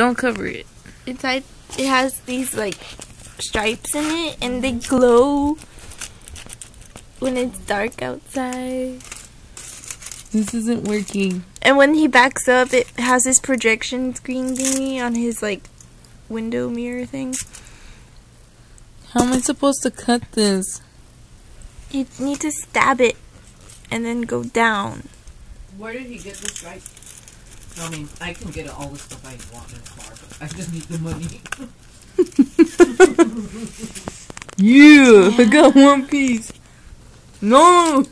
Don't cover it. Inside, it has these like stripes in it, and they glow when it's dark outside. This isn't working. And when he backs up, it has this projection screen thingy on his like window mirror thing. How am I supposed to cut this? You need to stab it and then go down. Where did he get this right? I mean, I can get all the stuff I want in a car, but I just need the money. Yeah, I got one piece. No!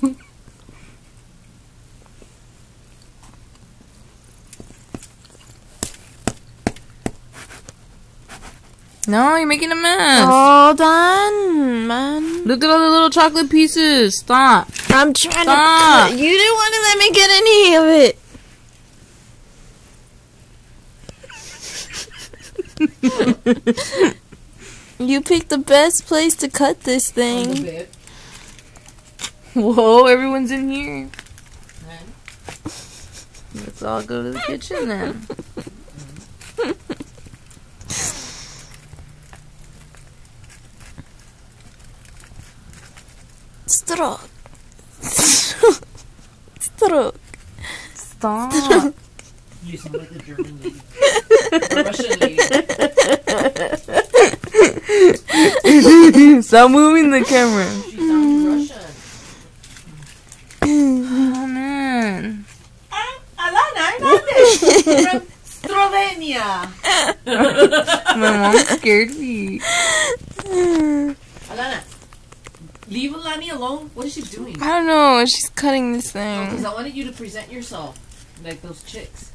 No, you're making a mess. All done, man. Look at all the little chocolate pieces. Stop. I'm trying to. You didn't want to let me get any of it. You picked the best place to cut this thing. Whoa, everyone's in here. Let's all go to the kitchen then. Stroke. Stroke. Stroke. Stop. Stroke. You sound like a German lady. A Russian lady. Stop moving the camera. She sounds Russian. Oh, man. I'm Alana Hernandez from Slovenia. My mom scared me. Alana. Leave Alani alone. What is she doing? I don't know. She's cutting this thing. Because I wanted you to present yourself like those chicks.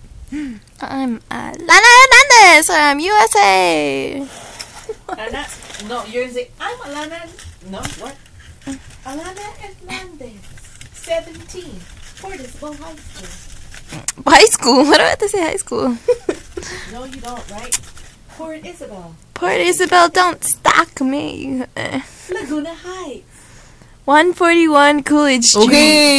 I'm Alana Hernandez from USA. Alana, no, you're going to say, I'm Alana. No, what? Alana Hernandez, 17, Port Isabel High School. High school? What do I have to say high school? No, you don't, right? Port Isabel. Port Isabel, don't stalk me. Laguna Heights. 141 Coolidge Street. Okay.